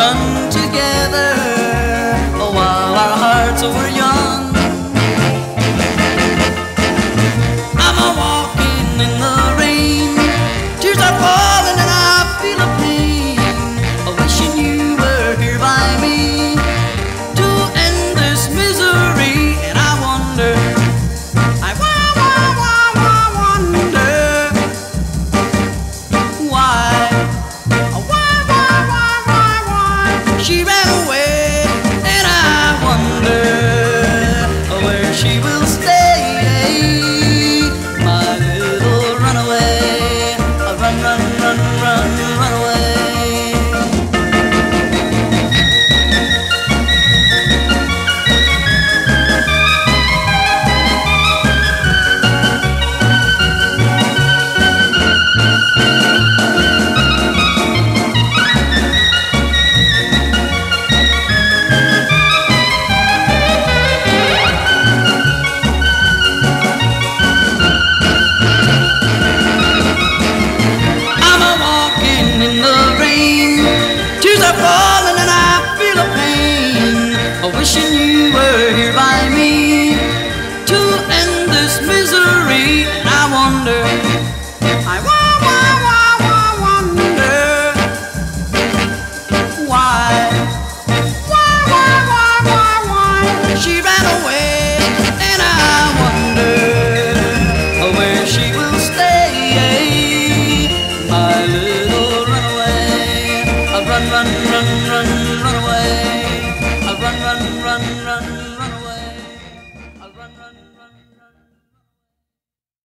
done together, oh, while our hearts were young. I'm a-walking in the rain, tears are falling and I feel a pain, wishing you were here by me to end this misery. And I wonder why she ran away, and I wonder where she will stay. My little runaway, run, run, run, run, run falling and I feel a pain, wishing you were here by me to end this misery. And I wonder why she ran away, and I wonder where she will stay. My little runaway, run, run, run, run, run away, run, run, run, run, run away, run, run, run.